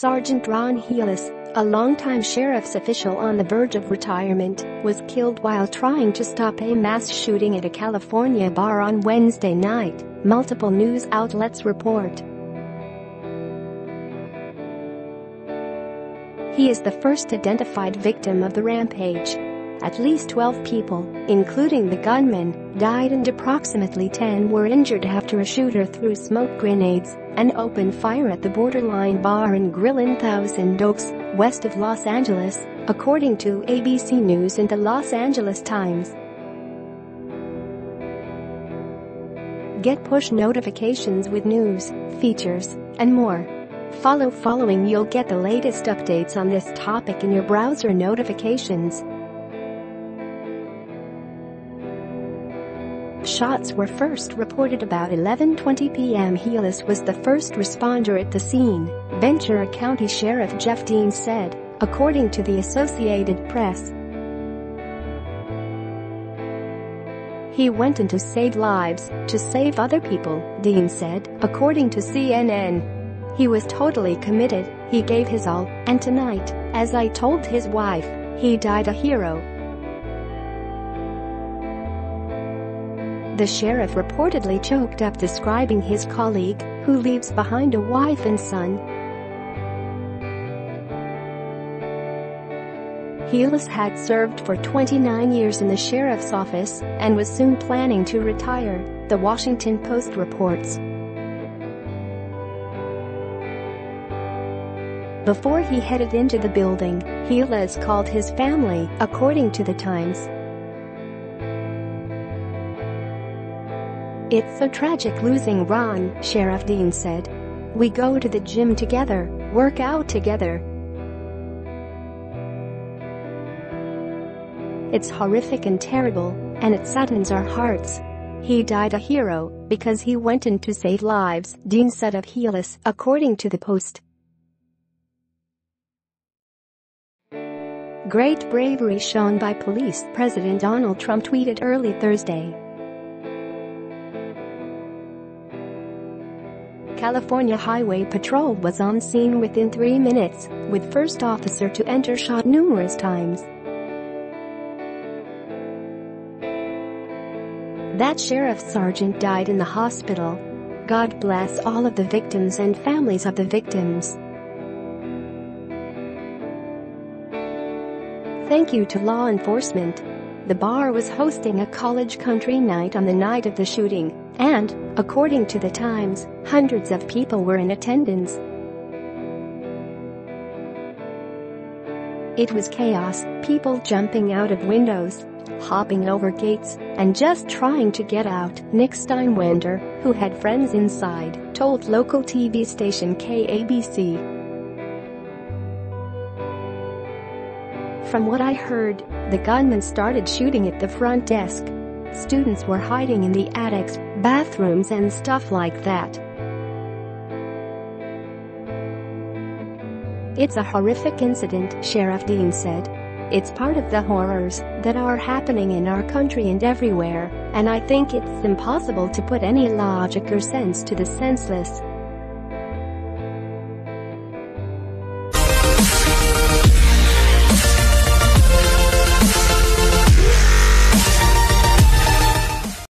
Sergeant Ron Helus, a longtime sheriff's official on the verge of retirement, was killed while trying to stop a mass shooting at a California bar on Wednesday night, multiple news outlets report. He is the first identified victim of the rampage. At least 12 people, including the gunman, died and approximately 10 were injured after a shooter threw smoke grenades and opened fire at the Borderline Bar and Grill in Thousand Oaks, west of Los Angeles, according to ABC News and the Los Angeles Times. Get push notifications with news, features, and more. Follow following. You'll get the latest updates on this topic in your browser notifications. Shots were first reported about 11:20 p.m. Helus was the first responder at the scene, Ventura County Sheriff Geoff Dean said, according to the Associated Press. He went in to save lives, to save other people, Dean said, according to CNN. He was totally committed, he gave his all, and tonight, as I told his wife, he died a hero. The sheriff reportedly choked up describing his colleague, who leaves behind a wife and son. Helus had served for 29 years in the sheriff's office and was soon planning to retire, the Washington Post reports. Before he headed into the building, Helus called his family, according to the Times. It's so tragic losing Ron, Sheriff Dean said. We go to the gym together, work out together. It's horrific and terrible, and it saddens our hearts. He died a hero because he went in to save lives, Dean said of Helus, according to the Post. Great bravery shown by police, President Donald Trump tweeted early Thursday. California Highway Patrol was on scene within 3 minutes, with first officer to enter shot numerous times. That sheriff sergeant died in the hospital. God bless all of the victims and families of the victims. Thank you to law enforcement. The bar was hosting a college country night on the night of the shooting, and, according to the Times, hundreds of people were in attendance. It was chaos, people jumping out of windows, hopping over gates, and just trying to get out, Nick Steinwender, who had friends inside, told local TV station KABC. From what I heard, the gunman started shooting at the front desk. Students were hiding in the attics, bathrooms and stuff like that. It's a horrific incident, Sheriff Dean said. It's part of the horrors that are happening in our country and everywhere, and I think it's impossible to put any logic or sense to the senseless.